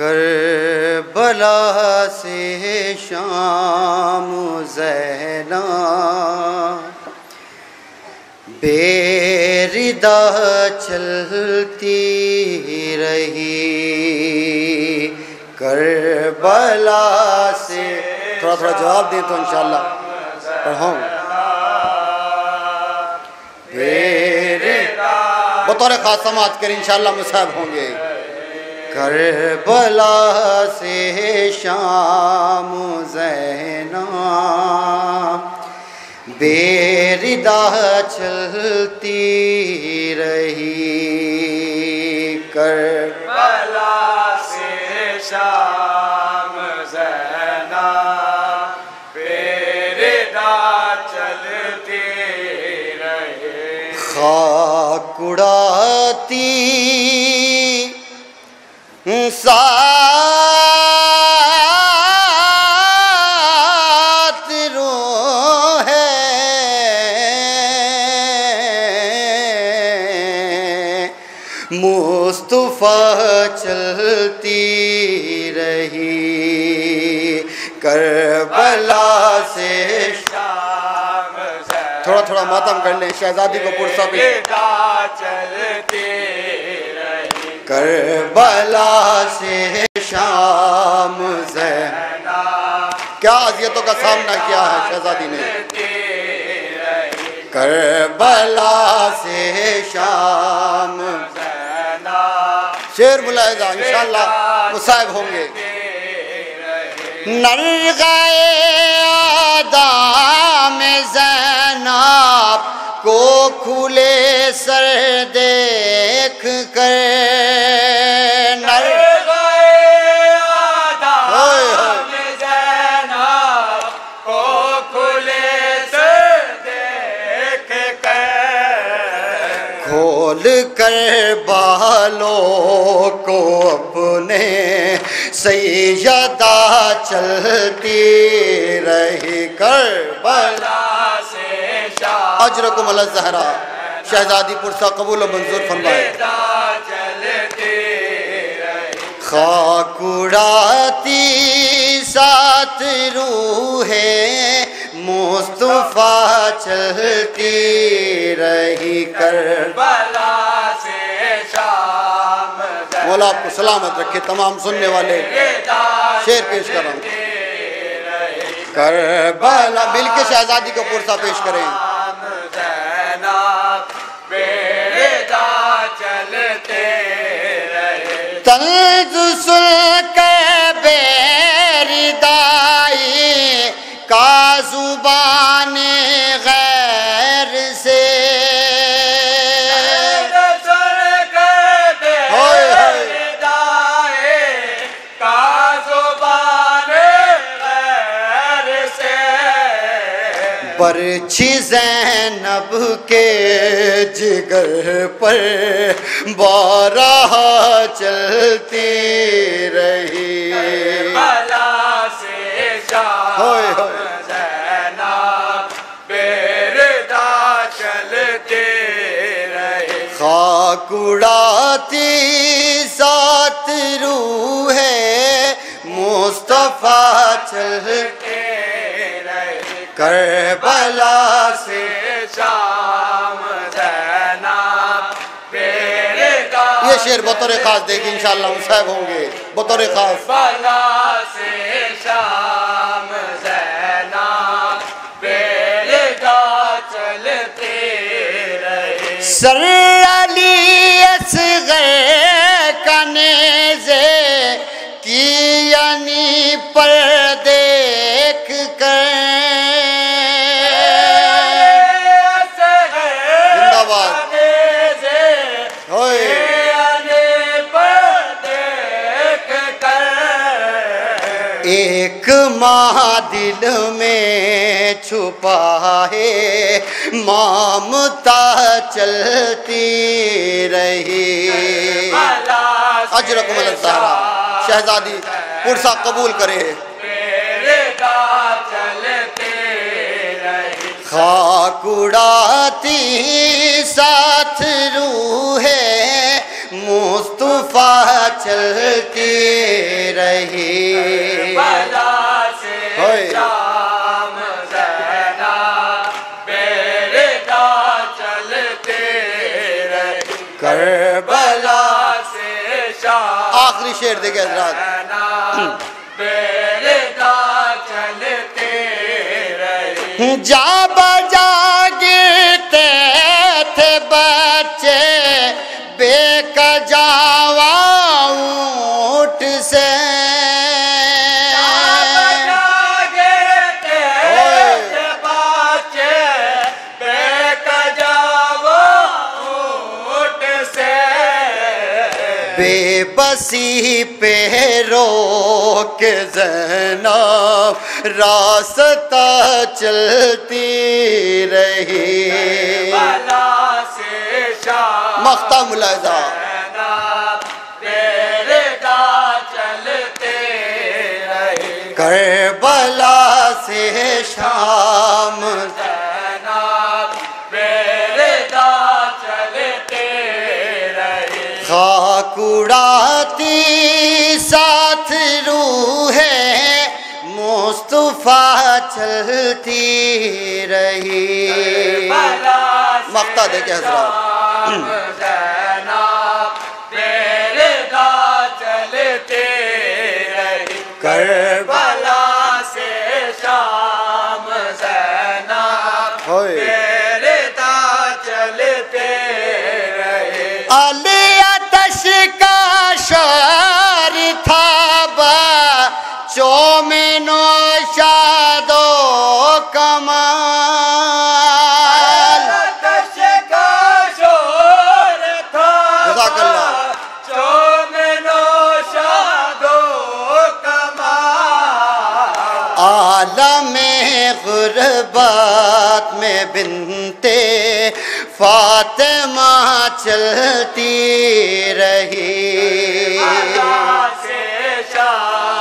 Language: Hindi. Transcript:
करबला से शाम ज़हना बेरिदा चलती रही। करबला से थोड़ा थोड़ा जवाब दें तो इंशाल्लाह पढ़ाऊँ बतौर खास समाज कर इंशाल्लाह मुसाहिब होंगे। करबला से शाम ज़हना बेरिदा चलती रही। करबला से शाम ज़हना बेरिदा चलती रही। खाक उड़ाती साथ रो है मुस्तफा चलती रही। करबला से शाम थोड़ा थोड़ा मातम कर लें शहजादी को पुरसा भी चलती रही। करबला से शाम ज़हना क्या अज़ियतों का सामना किया है शहजादी ने। करबला से शाम ज़हना शेर मुलाहिज़ा इंशाअल्लाह मुसाहिब होंगे। नरगाए आदाम ज़ैनब को खुले सर देख कर। करबलों को अपने सैयदा चलती रही। करबला से शाम अजरकुम अल ज़हरा शहजादी पुरसा कबूल और मंजूर फरमाए। खाक उड़ाती साथ रूहे मुस्तफा चलती रही। करबला से शाम मौला आपको सलामत रखे। तमाम सुनने वाले शेर पेश कर रहा हूँ। करबला मिल के शहजादी को पुरसा पेश करें। तंज सुन के बेरिदाई का जुबान गैर से। बरछी ज़ैनब के जिगर पर बारह चलती रही। करबला से शाम ज़हना बेरिदा चलती रही। खाक उड़ाती साथ रूहे मुस्तफा चलती। करबला से शाम ज़हना बेरिदा ये शेर बतौर खास देगी इंशाल्लाह मुसाहिब होंगे बतौर खास। करबला से शाम ज़हना बेरिदा चलते रहे। सर अली असगर कनेज़े की यानी पर देख कर। एक माँ दिल में छुपा है ममता चलती रही। अजरकुम अल ज़हरा शहजादी पुरसा कबूल करे। खाक उड़ाती साथ रूहे मुस्तफा चलती नहीं बला से शाम सहना मेरे दा चलते रहे करबला से शाम आखिरी शेर देखे हजरात जा बजा गिरते थे बच्चे बेकजावा ऊँट से बेबसी पे रोक ज़ैनब रास्ता चलती रही करबला से शाम मख्ता मुलाजा तेरे दा चलते रहे करबला से शाम उड़ाती साथ रूहे मुस्तफा चलती रही मक्ता देखे हजरात तेरे दा चलते रही करबला से शाम ज़ैनब तेरे दा चलते रहे शार था बच्चों में नौशादो कमाल का शोर था बच्चों में नौशादो कमाल आलम गुरबत में बिनते फातिमा चलती रही करबला से शाम